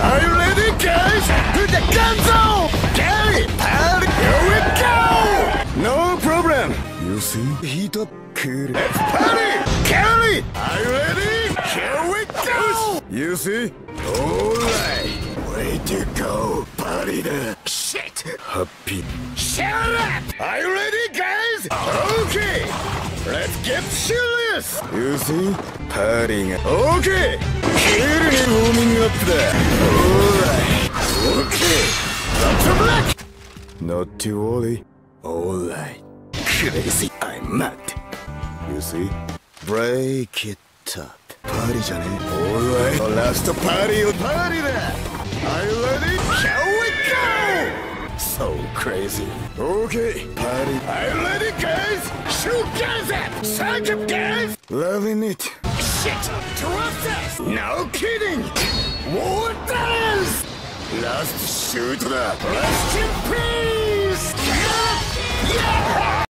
Are you ready, guys? Put the guns on! Get it, pal! Here we go! No problem! You see? Heat up, cool. Let's party! Carry! Are you ready? Here we go! You see? Alright! Way to go, party da! Shit! Happy! Shut up! Are you ready, guys? Okay! Let's get serious! You see? Partying. Okay! Really warming up there. Alright. Okay. Not too black. Not too early. Alright. Crazy. I'm mad. You see? Break it up. Party, Johnny. Alright. The last party. Party there. Are you ready? Shall we go? So crazy. Okay. Party. Are you ready, guys? Shoot guys up. Psych up, guys. Loving it. Shit! Us. No kidding! War dance! Last shoot up! Rest in peace!